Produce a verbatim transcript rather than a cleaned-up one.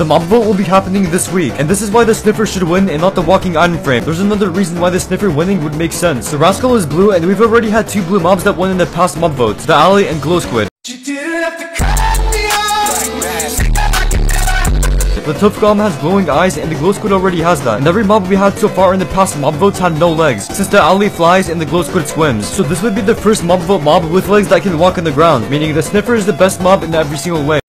The mob vote will be happening this week, and this is why the Sniffer should win and not the walking iron frame. There's another reason why the Sniffer winning would make sense. The Rascal is blue, and we've already had two blue mobs that won in the past mob votes, the Alley and Glow Squid. The Tuff Golem has glowing eyes, and the Glow Squid already has that. And every mob we had so far in the past mob votes had no legs, since the Alley flies and the Glow Squid swims. So this would be the first mob vote mob with legs that can walk on the ground, meaning the Sniffer is the best mob in every single way.